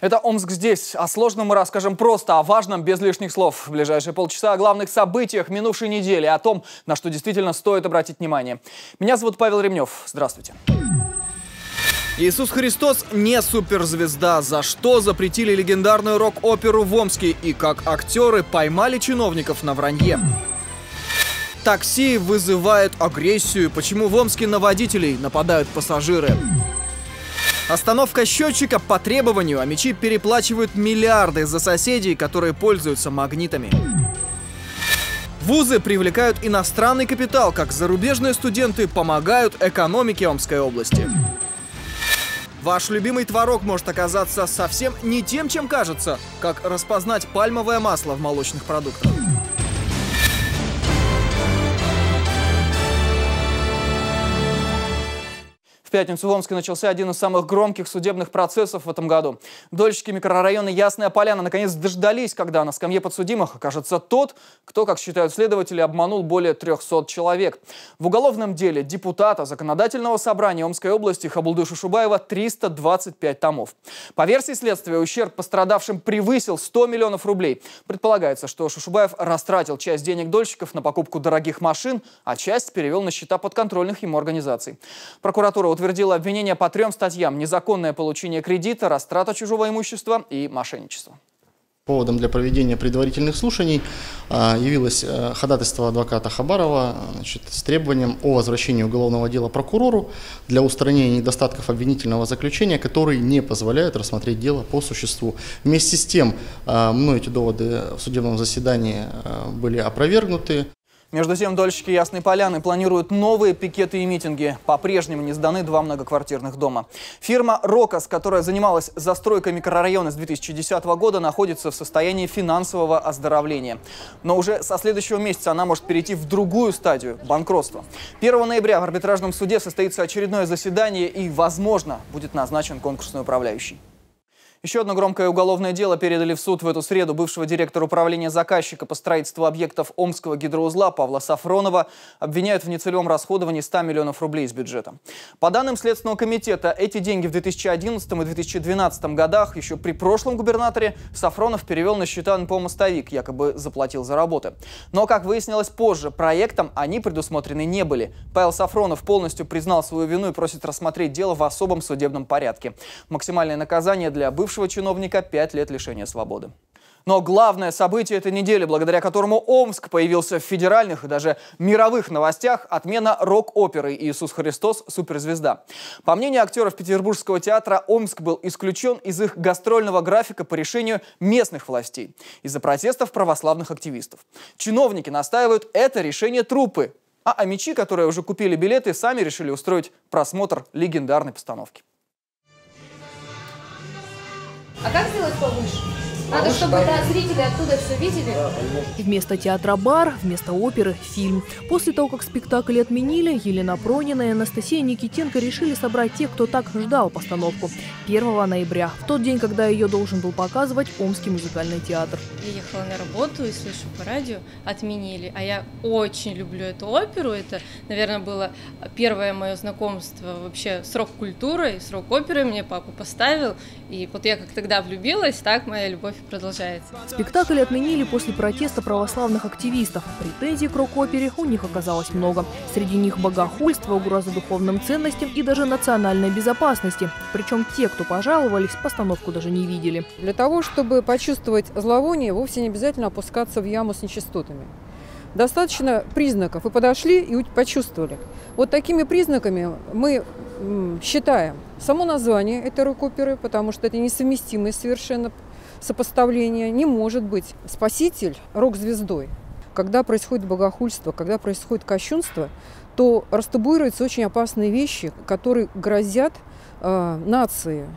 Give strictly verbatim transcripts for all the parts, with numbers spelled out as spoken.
Это «Омск здесь». О сложном мы расскажем просто, о важном без лишних слов. В ближайшие полчаса о главных событиях минувшей недели, о том, на что действительно стоит обратить внимание. Меня зовут Павел Ремнев. Здравствуйте. Иисус Христос не суперзвезда. За что запретили легендарную рок-оперу в Омске? И как актеры поймали чиновников на вранье? Такси вызывает агрессию. Почему в Омске на водителей нападают пассажиры? Остановка счетчика по требованию, а мечи переплачивают миллиарды за соседей, которые пользуются магнитами. Вузы привлекают иностранный капитал, как зарубежные студенты помогают экономике Омской области. Ваш любимый творог может оказаться совсем не тем, чем кажется, как распознать пальмовое масло в молочных продуктах. В пятницу в Омске начался один из самых громких судебных процессов в этом году. Дольщики микрорайона Ясная Поляна наконец дождались, когда на скамье подсудимых окажется тот, кто, как считают следователи, обманул более трёхсот человек. В уголовном деле депутата законодательного собрания Омской области Хабибуллы Шушубаева триста двадцать пять томов. По версии следствия, ущерб пострадавшим превысил сто миллионов рублей. Предполагается, что Шушубаев растратил часть денег дольщиков на покупку дорогих машин, а часть перевел на счета подконтрольных ему организаций. Прокуратура утверждает, утвердила обвинение по трем статьям: незаконное получение кредита, растрата чужого имущества и мошенничество. Поводом для проведения предварительных слушаний явилось ходатайство адвоката Хабарова, значит, с требованием о возвращении уголовного дела прокурору для устранения недостатков обвинительного заключения, которые не позволяют рассмотреть дело по существу. Вместе с тем, мной эти доводы в судебном заседании были опровергнуты. Между тем, дольщики Ясной Поляны планируют новые пикеты и митинги. По-прежнему не сданы два многоквартирных дома. Фирма «Рокос», которая занималась застройкой микрорайона с две тысячи десятого года, находится в состоянии финансового оздоровления. Но уже со следующего месяца она может перейти в другую стадию – банкротства. первого ноября в арбитражном суде состоится очередное заседание и, возможно, будет назначен конкурсный управляющий. Еще одно громкое уголовное дело передали в суд в эту среду. Бывшего директора управления заказчика по строительству объектов Омского гидроузла Павла Сафронова обвиняют в нецелевом расходовании ста миллионов рублей из бюджета. По данным Следственного комитета, эти деньги в две тысячи одиннадцатом и две тысячи двенадцатом годах еще при прошлом губернаторе Сафронов перевел на счета эн пэ о-Мостовик, якобы заплатил за работы. Но, как выяснилось позже, проектом они предусмотрены не были. Павел Сафронов полностью признал свою вину и просит рассмотреть дело в особом судебном порядке. Максимальное наказание для бывшего чиновника пять лет лишения свободы. Но главное событие этой недели, благодаря которому Омск появился в федеральных и даже мировых новостях, — отмена рок-оперы «Иисус Христос. Суперзвезда». По мнению актеров Петербургского театра, Омск был исключен из их гастрольного графика по решению местных властей из-за протестов православных активистов. Чиновники настаивают, это решение труппы, а амичи, которые уже купили билеты, сами решили устроить просмотр легендарной постановки. А как сделать повыше? Надо, повыше, чтобы да, зрители оттуда все видели. Да, вместо театра бар, вместо оперы фильм. После того, как спектакль отменили, Елена Пронина и Анастасия Никитенко решили собрать тех, кто так ждал постановку. первого ноября, в тот день, когда ее должен был показывать Омский музыкальный театр. Я ехала на работу и слышу по радио: отменили. А я очень люблю эту оперу. Это, наверное, было первое мое знакомство вообще с рок-культурой, с рок-оперой. Мне папа поставил. И вот я как тогда влюбилась, так моя любовь продолжается. Спектакль отменили после протеста православных активистов. Претензий к рок-опере у них оказалось много. Среди них богохульство, угроза духовным ценностям и даже национальной безопасности. Причем те, кто пожаловались, постановку даже не видели. Для того, чтобы почувствовать зловоние, вовсе не обязательно опускаться в яму с нечистотами. Достаточно признаков. Вы подошли и почувствовали. Вот такими признаками мы считаем само название этой рок-оперы, потому что это несовместимое совершенно сопоставление. Не может быть спаситель рок-звездой. Когда происходит богохульство, когда происходит кощунство, то растабуируются очень опасные вещи, которые грозят э, нации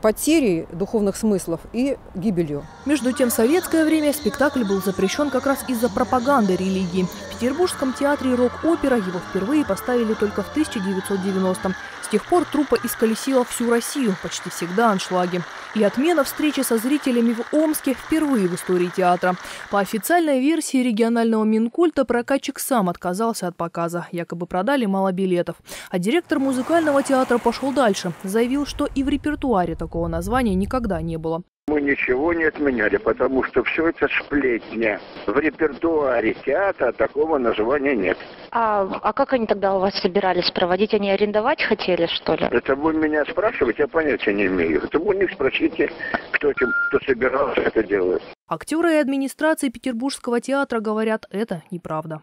потери духовных смыслов и гибелью. Между тем, в советское время спектакль был запрещен как раз из-за пропаганды религии. В Петербургском театре рок-опера его впервые поставили только в тысяча девятьсот девяностом. С тех пор труппа исколесила всю Россию, почти всегда аншлаги. И отмена встречи со зрителями в Омске впервые в истории театра. По официальной версии регионального Минкульта, прокатчик сам отказался от показа. Якобы продали мало билетов. А директор музыкального театра пошел дальше. Заявил, что и в репертуаре репертуаре такого названия никогда не было. Мы ничего не отменяли, потому что все это сплетня. В репертуаре театра такого названия нет. А, а как они тогда у вас собирались проводить? Они арендовать хотели, что ли? Это вы меня спрашиваете, я понятия не имею. Это вы у них спросите, кто, кто собирался это делать. Актеры и администрации Петербургского театра говорят, это неправда.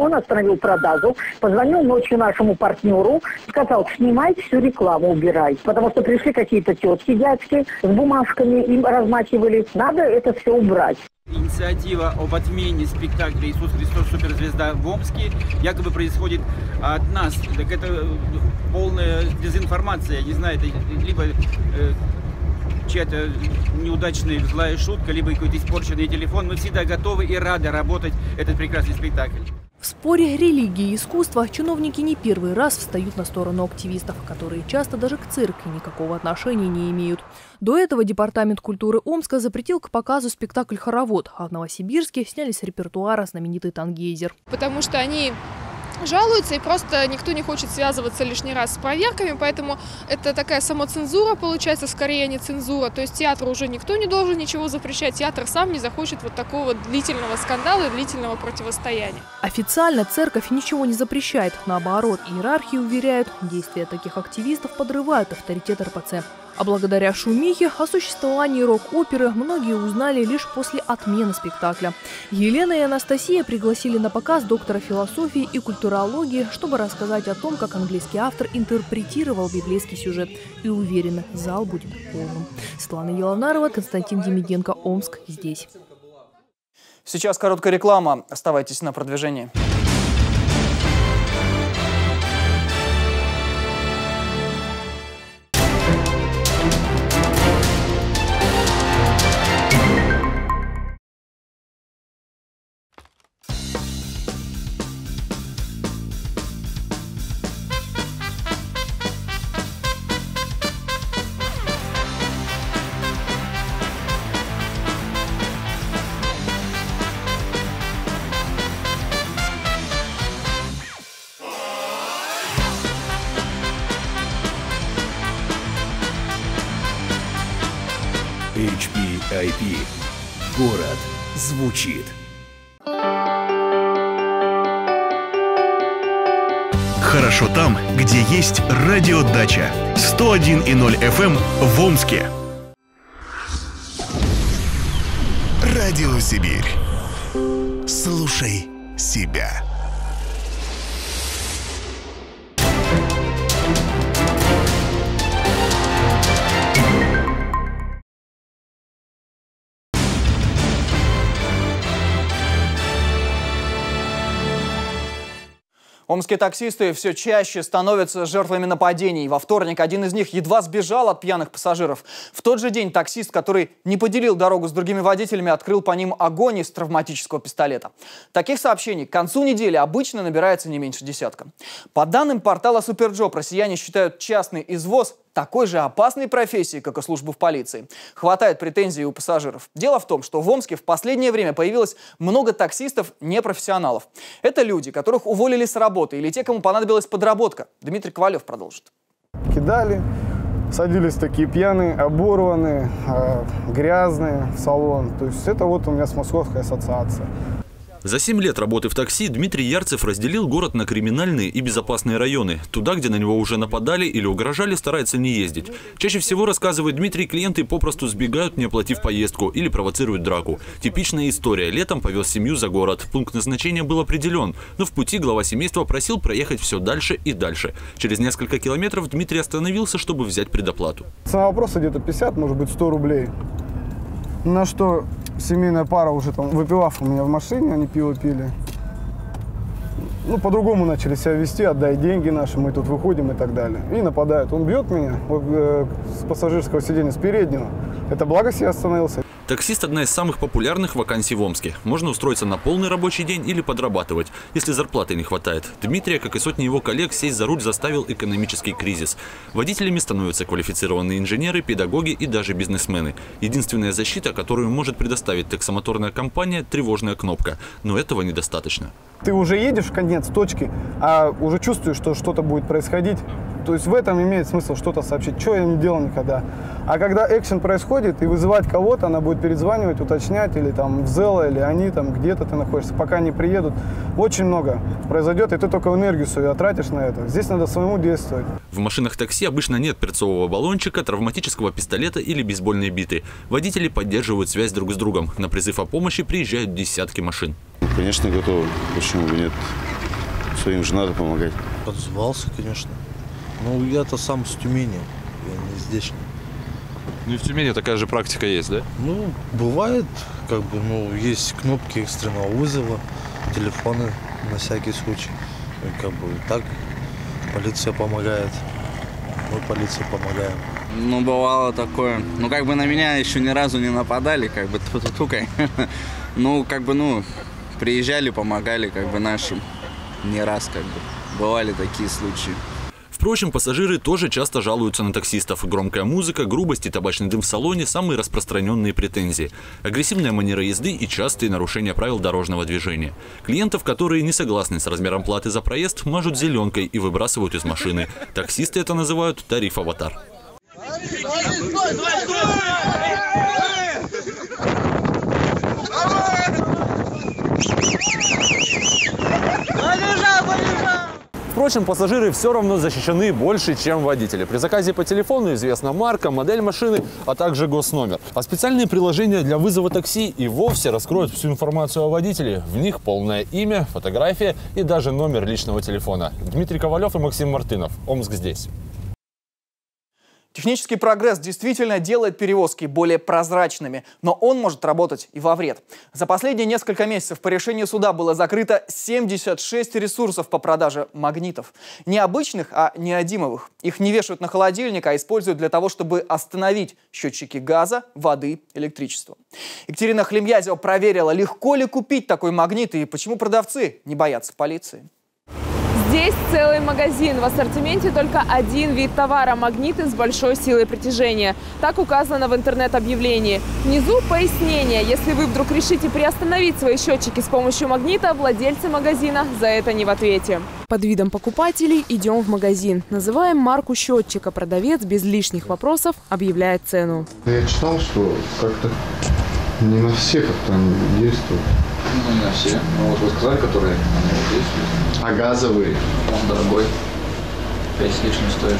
Он остановил продажу, позвонил ночью нашему партнеру, сказал, снимайте всю рекламу, убирай. Потому что пришли какие-то тетки, дядьки с бумажками, им размахивали. Надо это все убрать. Инициатива об отмене спектакля «Иисус Христос. Суперзвезда» в Омске якобы происходит от нас. Так это полная дезинформация, я не знаю, это либо... Э, чья-то неудачная злая шутка, либо какой-то испорченный телефон. Мы всегда готовы и рады работать этот прекрасный спектакль. В споре религии и искусства чиновники не первый раз встают на сторону активистов, которые часто даже к церкви никакого отношения не имеют. До этого Департамент культуры Омска запретил к показу спектакль «Хоровод», а в Новосибирске сняли с репертуара знаменитый «Тангейзер». Потому что они... жалуются, и просто никто не хочет связываться лишний раз с проверками, поэтому это такая самоцензура получается, скорее не цензура. То есть театру уже никто не должен ничего запрещать, театр сам не захочет вот такого длительного скандала и длительного противостояния. Официально церковь ничего не запрещает, наоборот, иерархи уверяют, действия таких активистов подрывают авторитет эр пэ цэ. А благодаря шумихе о существовании рок-оперы многие узнали лишь после отмены спектакля. Елена и Анастасия пригласили на показ доктора философии и культурологии, чтобы рассказать о том, как английский автор интерпретировал библейский сюжет. И уверены, зал будет полным. Светлана Еланарова, Константин Демиденко, Омск. Здесь. Сейчас короткая реклама. Оставайтесь на продвижении. Город звучит. Хорошо там, где есть радиодача. сто один и ноль эф эм в Омске. Радио Сибирь. Слушай себя. Омские таксисты все чаще становятся жертвами нападений. Во вторник один из них едва сбежал от пьяных пассажиров. В тот же день таксист, который не поделил дорогу с другими водителями, открыл по ним огонь из травматического пистолета. Таких сообщений к концу недели обычно набирается не меньше десятка. По данным портала SuperJob, россияне считают частный извоз такой же опасной профессии, как и службу в полиции. Хватает претензий у пассажиров. Дело в том, что в Омске в последнее время появилось много таксистов-непрофессионалов. Это люди, которых уволили с работы или те, кому понадобилась подработка. Дмитрий Ковалев продолжит. Кидали, садились такие пьяные, оборванные, грязные в салон. То есть это вот у меня с московской ассоциацией. За семь лет работы в такси Дмитрий Ярцев разделил город на криминальные и безопасные районы. Туда, где на него уже нападали или угрожали, старается не ездить. Чаще всего, рассказывает Дмитрий, клиенты попросту сбегают, не оплатив поездку, или провоцируют драку. Типичная история. Летом повез семью за город. Пункт назначения был определен, но в пути глава семейства просил проехать все дальше и дальше. Через несколько километров Дмитрий остановился, чтобы взять предоплату. Цена вопроса где-то пятьдесят, может быть, сто рублей. На что... семейная пара уже там, выпивав у меня в машине, они пиво пили. Ну, по-другому начали себя вести, отдай деньги наши, мы тут выходим и так далее. И нападают. Он бьет меня вот, э, с пассажирского сиденья, с переднего. Это благо, я остановился. Таксист – одна из самых популярных вакансий в Омске. Можно устроиться на полный рабочий день или подрабатывать, если зарплаты не хватает. Дмитрия, как и сотни его коллег, сесть за руль заставил экономический кризис. Водителями становятся квалифицированные инженеры, педагоги и даже бизнесмены. Единственная защита, которую может предоставить таксомоторная компания – тревожная кнопка. Но этого недостаточно. Ты уже едешь в конец точки, а уже чувствуешь, что что-то будет происходить. То есть в этом имеет смысл что-то сообщить, что я не делал никогда. А когда экшен происходит и вызывать кого-то, она будет перезванивать, уточнять, или там в ЗЭЛ, или они там где-то ты находишься, пока не приедут. Очень много произойдет, и ты только энергию свою тратишь на это. Здесь надо самому действовать. В машинах такси обычно нет перцового баллончика, травматического пистолета или бейсбольной биты. Водители поддерживают связь друг с другом. На призыв о помощи приезжают десятки машин. Конечно, готовы. Почему бы нет? Своим же надо помогать. Отзывался, конечно. Ну, я-то сам с Тюмени, я не здешний. Ну и в Тюмени такая же практика есть, да? Ну, бывает, как бы, ну, есть кнопки экстренного вызова, телефоны на всякий случай. И, как бы, так полиция помогает, мы полиции помогаем. Ну, бывало такое. Ну, как бы на меня еще ни разу не нападали, как бы, ту-ту-ту, конечно. Ну, как бы, ну, приезжали, помогали, как бы, нашим. Не раз, как бы, бывали такие случаи. Впрочем, пассажиры тоже часто жалуются на таксистов. Громкая музыка, грубость и табачный дым в салоне – самые распространенные претензии. Агрессивная манера езды и частые нарушения правил дорожного движения. Клиентов, которые не согласны с размером платы за проезд, мажут зеленкой и выбрасывают из машины. Таксисты это называют «тариф аватар». Впрочем, пассажиры все равно защищены больше, чем водители. При заказе по телефону известна марка, модель машины, а также госномер. А специальные приложения для вызова такси и вовсе раскроют всю информацию о водителе. В них полное имя, фотография и даже номер личного телефона. Дмитрий Ковалев и Максим Мартынов. Омск здесь. Технический прогресс действительно делает перевозки более прозрачными, но он может работать и во вред. За последние несколько месяцев по решению суда было закрыто семьдесят шесть ресурсов по продаже магнитов. Не обычных, а неодимовых. Их не вешают на холодильник, а используют для того, чтобы остановить счетчики газа, воды, электричества. Екатерина Хлемязева проверила, легко ли купить такой магнит и почему продавцы не боятся полиции. Здесь целый магазин. В ассортименте только один вид товара – магниты с большой силой притяжения. Так указано в интернет-объявлении. Внизу пояснение. Если вы вдруг решите приостановить свои счетчики с помощью магнита, владельцы магазина за это не в ответе. Под видом покупателей идем в магазин. Называем марку счетчика. Продавец без лишних вопросов объявляет цену. Я читал, что как-то не на все как-то действует. Ну, не на все. Ну, вот вы сказали, которые на него действуют. А газовый? Он дорогой. пять с лишним стоит.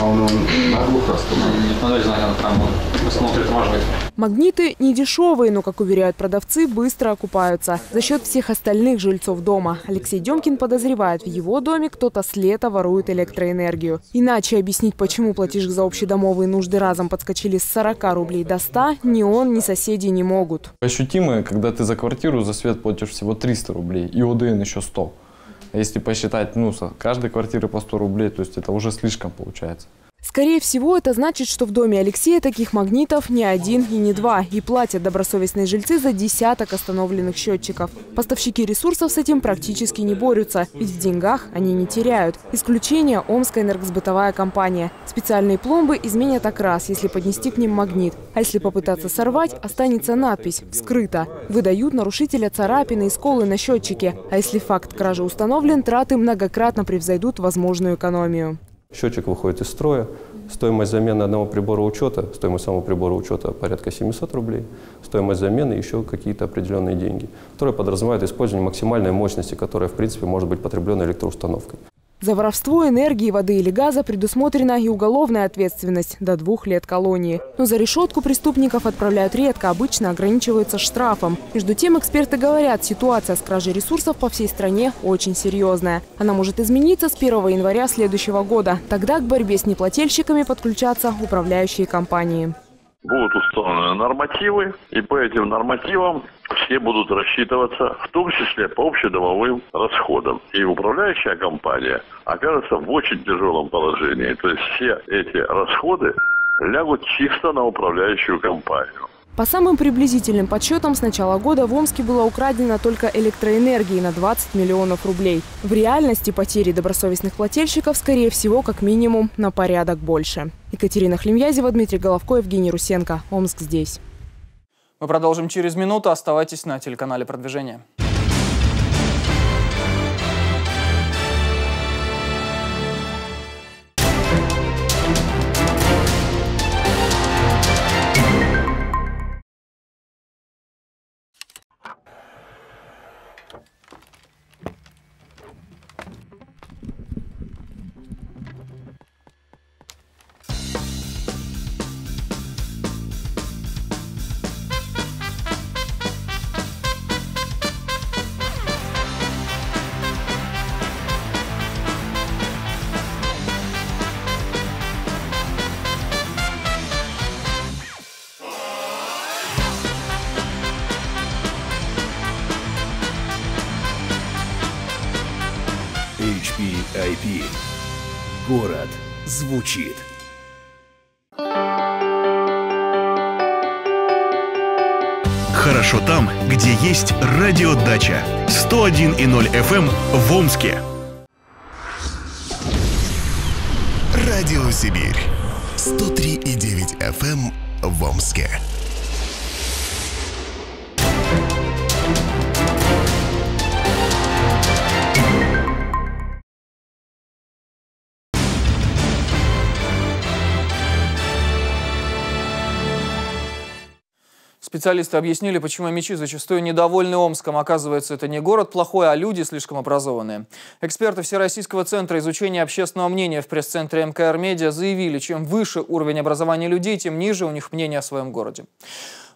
А он, он наглухо остановлен. Магниты не дешевые, но, как уверяют продавцы, быстро окупаются. За счет всех остальных жильцов дома. Алексей Демкин подозревает, в его доме кто-то с лета ворует электроэнергию. Иначе объяснить, почему платеж за общедомовые нужды разом подскочили с сорока рублей до ста, ни он, ни соседи не могут. Ощутимо, когда ты за квартиру, за свет платишь всего триста рублей и ОДН еще сто. Если посчитать, ну, с каждой квартиры по сто рублей, то есть это уже слишком получается. Скорее всего, это значит, что в доме Алексея таких магнитов не один и не два. И платят добросовестные жильцы за десяток остановленных счетчиков. Поставщики ресурсов с этим практически не борются, ведь в деньгах они не теряют. Исключение – Омская энергосбытовая компания. Специальные пломбы изменят окрас, если поднести к ним магнит. А если попытаться сорвать, останется надпись «Вскрыто». Выдают нарушителя царапины и сколы на счетчике. А если факт кражи установлен, траты многократно превзойдут возможную экономию. Счетчик выходит из строя, стоимость замены одного прибора учета, стоимость самого прибора учета порядка семисот рублей, стоимость замены еще какие-то определенные деньги, которые подразумевают использование максимальной мощности, которая в принципе может быть потреблена электроустановкой. За воровство энергии, воды или газа предусмотрена и уголовная ответственность до двух лет колонии. Но за решетку преступников отправляют редко, обычно ограничиваются штрафом. Между тем, эксперты говорят, ситуация с кражей ресурсов по всей стране очень серьезная. Она может измениться с первого января следующего года. Тогда к борьбе с неплательщиками подключатся управляющие компании. Будут установлены нормативы, и по этим нормативам все будут рассчитываться, в том числе по общедомовым расходам. И управляющая компания окажется в очень тяжелом положении. То есть все эти расходы лягут чисто на управляющую компанию. По самым приблизительным подсчетам, с начала года в Омске было украдено только электроэнергии на двадцать миллионов рублей. В реальности потери добросовестных плательщиков, скорее всего, как минимум на порядок больше. Екатерина Хлемязева, Дмитрий Головко, Евгений Русенко. Омск здесь. Мы продолжим через минуту. Оставайтесь на телеканале «Продвижение». эйч пи ай пи. Город звучит. Хорошо там, где есть радиодача. сто один и ноль эф эм в Омске. Радио Сибирь. сто три и девять эф эм в Омске. Специалисты объяснили, почему омичи зачастую недовольны Омском. Оказывается, это не город плохой, а люди слишком образованные. Эксперты Всероссийского центра изучения общественного мнения в пресс-центре эм ка эр Медиа заявили, чем выше уровень образования людей, тем ниже у них мнение о своем городе.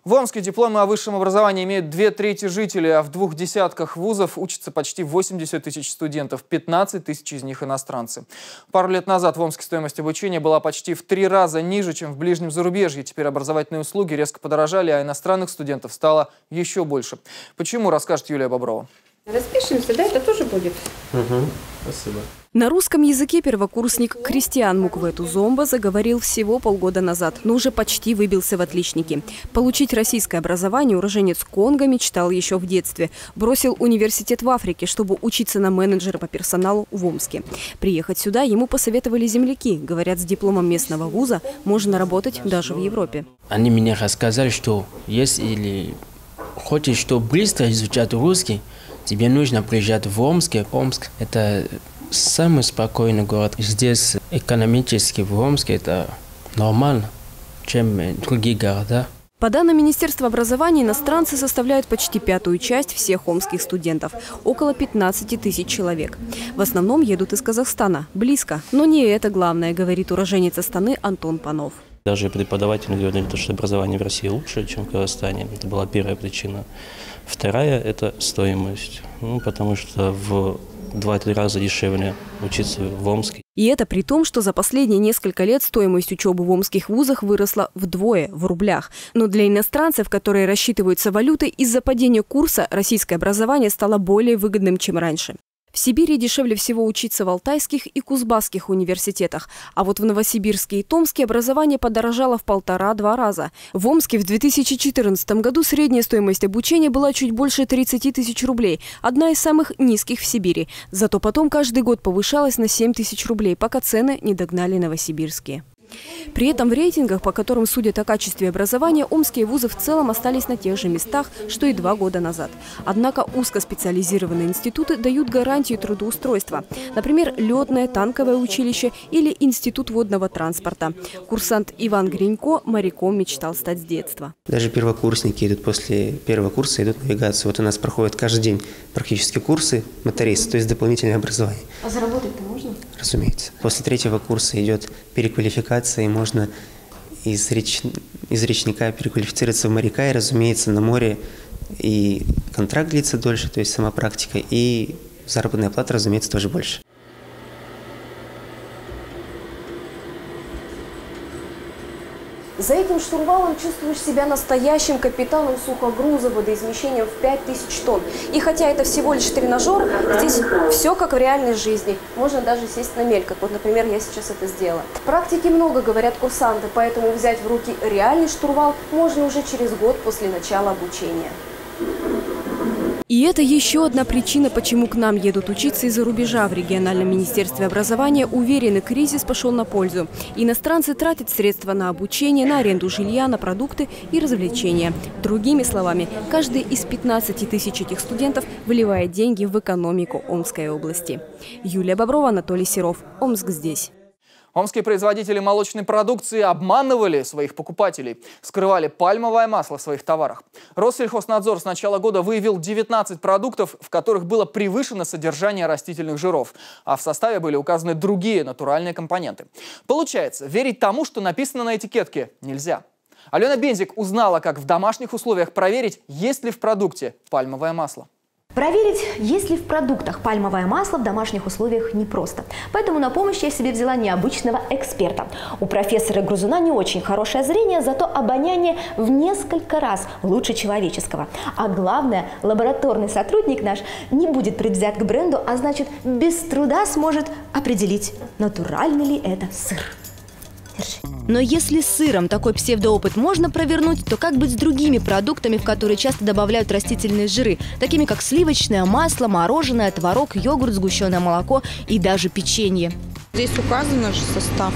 В Омске дипломы о высшем образовании имеют две трети жителей, а в двух десятках вузов учатся почти восемьдесят тысяч студентов, пятнадцать тысяч из них иностранцы. Пару лет назад в Омске стоимость обучения была почти в три раза ниже, чем в ближнем зарубежье. Теперь образовательные услуги резко подорожали, а иностранных студентов стало еще больше. Почему, расскажет Юлия Боброва. Распишемся, да, это тоже будет. Угу, спасибо. На русском языке первокурсник Кристиан Муквэту-Зомба заговорил всего полгода назад, но уже почти выбился в отличники. Получить российское образование уроженец Конго мечтал еще в детстве. Бросил университет в Африке, чтобы учиться на менеджера по персоналу в Омске. Приехать сюда ему посоветовали земляки. Говорят, с дипломом местного вуза можно работать даже в Европе. Они мне рассказали, что если хочешь, чтобы быстро изучать русский, тебе нужно приезжать в Омск. Омск – это самый спокойный город. Здесь экономически в Омске это нормально, чем другие города. По данным Министерства образования, иностранцы составляют почти пятую часть всех омских студентов – около пятнадцати тысяч человек. В основном едут из Казахстана, близко. Но не это главное, говорит уроженец Астаны Антон Панов. Даже преподаватели говорили, что образование в России лучше, чем в Казахстане. Это была первая причина. Вторая – это стоимость, ну, потому что в два-три раза дешевле учиться в Омске. И это при том, что за последние несколько лет стоимость учебы в омских вузах выросла вдвое в рублях. Но для иностранцев, которые рассчитываются валютой, из-за падения курса российское образование стало более выгодным, чем раньше. В Сибири дешевле всего учиться в алтайских и кузбасских университетах. А вот в Новосибирске и Томске образование подорожало в полтора-два раза. В Омске в две тысячи четырнадцатом году средняя стоимость обучения была чуть больше тридцати тысяч рублей. Одна из самых низких в Сибири. Зато потом каждый год повышалась на семь тысяч рублей, пока цены не догнали новосибирские. При этом в рейтингах, по которым судят о качестве образования, омские вузы в целом остались на тех же местах, что и два года назад. Однако узкоспециализированные институты дают гарантии трудоустройства. Например, летное, танковое училище или институт водного транспорта. Курсант Иван Гринько моряком мечтал стать с детства. Даже первокурсники идут после первого курса, идут навигацию. Вот у нас проходят каждый день практически курсы моториста, то есть дополнительное образование. А заработать-то можно? Разумеется. После третьего курса идет переквалификация, и можно из, реч... из речника переквалифицироваться в моряка, и, разумеется, на море и контракт длится дольше, то есть сама практика, и заработная плата, разумеется, тоже больше. За этим штурвалом чувствуешь себя настоящим капитаном сухогруза водоизмещением в пять тысяч тонн. И хотя это всего лишь тренажер, здесь все как в реальной жизни. Можно даже сесть на мель, как вот, например, я сейчас это сделала. Практики много, говорят курсанты, поэтому взять в руки реальный штурвал можно уже через год после начала обучения. И это еще одна причина, почему к нам едут учиться из-за рубежа. В региональном министерстве образования уверены, кризис пошел на пользу. Иностранцы тратят средства на обучение, на аренду жилья, на продукты и развлечения. Другими словами, каждый из пятнадцати тысяч этих студентов вливает деньги в экономику Омской области. Юлия Боброва, Анатолий Серов. Омск здесь. Омские производители молочной продукции обманывали своих покупателей, скрывали пальмовое масло в своих товарах. Россельхоснадзор с начала года выявил девятнадцать продуктов, в которых было превышено содержание растительных жиров, а в составе были указаны другие натуральные компоненты. Получается, верить тому, что написано на этикетке, нельзя. Алена Бензик узнала, как в домашних условиях проверить, есть ли в продукте пальмовое масло. Проверить, есть ли в продуктах пальмовое масло в домашних условиях непросто. Поэтому на помощь я себе взяла необычного эксперта. У профессора Грызуна не очень хорошее зрение, зато обоняние в несколько раз лучше человеческого. А главное, лабораторный сотрудник наш не будет предвзят к бренду, а значит, без труда сможет определить, натуральный ли это сыр. Держи. Но если с сыром такой псевдоопыт можно провернуть, то как быть с другими продуктами, в которые часто добавляют растительные жиры, такими как сливочное масло, мороженое, творог, йогурт, сгущенное молоко и даже печенье? Здесь указан же состав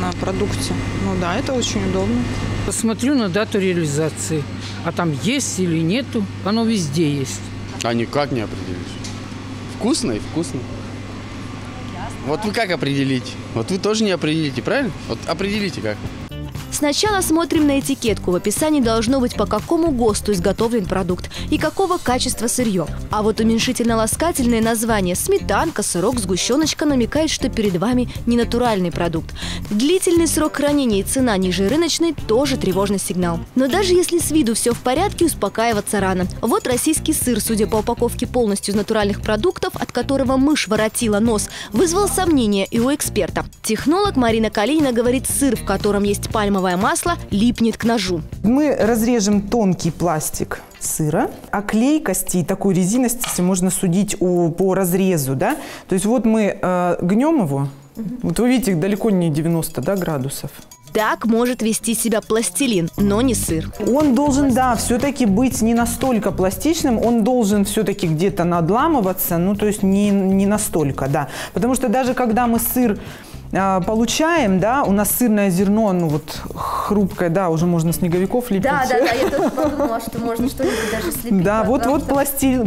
на продукте. Ну да, это очень удобно. Смотрю на дату реализации, а там есть или нету, оно везде есть. А никак не определишь. Вкусно и вкусно. Вот вы как определите? Вот вы тоже не определите, правильно? Вот определите как. Сначала смотрим на этикетку. В описании должно быть, по какому ГОСТу изготовлен продукт и какого качества сырье. А вот уменьшительно-ласкательное название «сметанка», «сырок», «сгущеночка» намекает, что перед вами ненатуральный продукт. Длительный срок хранения и цена ниже рыночной – тоже тревожный сигнал. Но даже если с виду все в порядке, успокаиваться рано. Вот российский сыр, судя по упаковке полностью из натуральных продуктов, от которого мышь воротила нос, вызвал сомнения и у эксперта. Технолог Марина Калейна говорит, сыр, в котором есть пальмовое масло, липнет к ножу. Мы разрежем тонкий пластик сыра. О клейкости и такой резиностности можно судить о, по разрезу. Да? То есть вот мы э, гнем его. Вот вы видите, далеко не девяносто, да, градусов. Так может вести себя пластилин, но не сыр. Он должен, да, все-таки быть не настолько пластичным, он должен все-таки где-то надламываться, ну то есть не, не настолько, да. Потому что даже когда мы сыр получаем, да, у нас сырное зерно, ну вот хрупкое, да, уже можно снеговиков лепить. Да, да, да, я тоже подумала, что можно что-нибудь даже слепить. Да, вот-вот пластилин,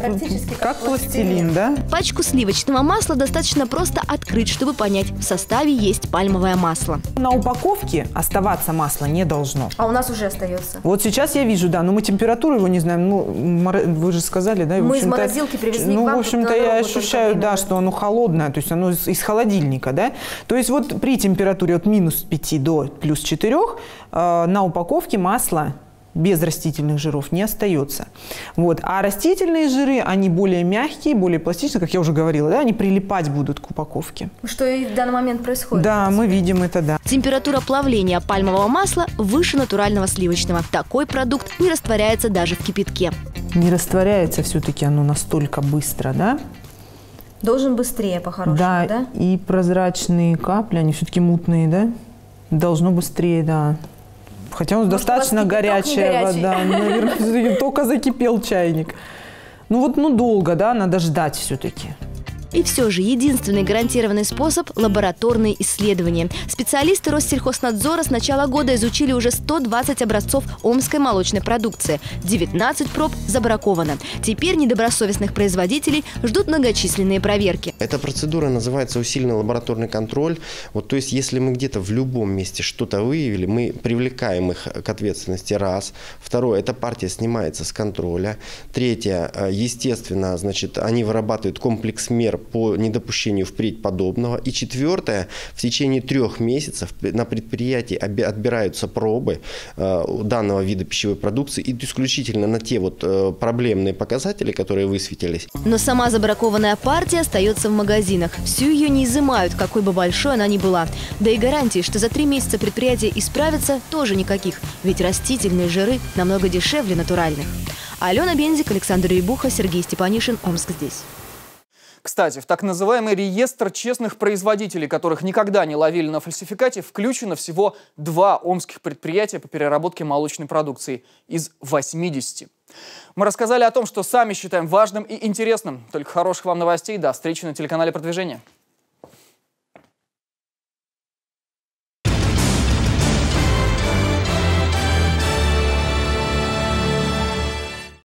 как пластилин, да. Пачку сливочного масла достаточно просто открыть, чтобы понять, в составе есть пальмовое масло. На упаковке оставаться масло не должно. А у нас уже остается. Вот сейчас я вижу, да, но мы температуру его не знаем, ну, вы же сказали, да. Мы из морозилки привезли. Ну, в общем-то, я ощущаю, да, что оно холодное, то есть оно из холодильника, да. То есть вот при температуре от минус пяти до плюс четырёх э, на упаковке масла без растительных жиров не остается. Вот. А растительные жиры, они более мягкие, более пластичные, как я уже говорила, да, они прилипать будут к упаковке. Что и в данный момент происходит. Да, мы видим это, да. Температура плавления пальмового масла выше натурального сливочного. Такой продукт не растворяется даже в кипятке. Не растворяется все-таки оно настолько быстро, да? Должен быстрее, по-хорошему, да, да? И прозрачные капли, они все-таки мутные, да? Должно быстрее, да. Хотя он достаточно горячая вода. Наверное, только закипел чайник. Ну вот, ну долго, да, надо ждать все-таки. И все же единственный гарантированный способ – лабораторные исследования. Специалисты Россельхознадзора с начала года изучили уже сто двадцать образцов омской молочной продукции. девятнадцать проб забраковано. Теперь недобросовестных производителей ждут многочисленные проверки. Эта процедура называется усиленный лабораторный контроль. Вот, то есть, если мы где-то в любом месте что-то выявили, мы привлекаем их к ответственности. Раз. Второе – эта партия снимается с контроля. Третье – естественно, значит, они вырабатывают комплекс мер мер по недопущению впредь подобного. И четвертое, в течение трех месяцев на предприятии отбираются пробы данного вида пищевой продукции и исключительно на те вот проблемные показатели, которые высветились. Но сама забракованная партия остается в магазинах. Всю ее не изымают, какой бы большой она ни была. Да и гарантии, что за три месяца предприятие исправится, тоже никаких. Ведь растительные жиры намного дешевле натуральных. Алена Бензик, Александр Рейбуха, Сергей Степанишин. Омск здесь. Кстати, в так называемый реестр честных производителей, которых никогда не ловили на фальсификате, включено всего два омских предприятия по переработке молочной продукции из восьмидесяти. Мы рассказали о том, что сами считаем важным и интересным. Только хороших вам новостей. До встречи на телеканале «Продвижение».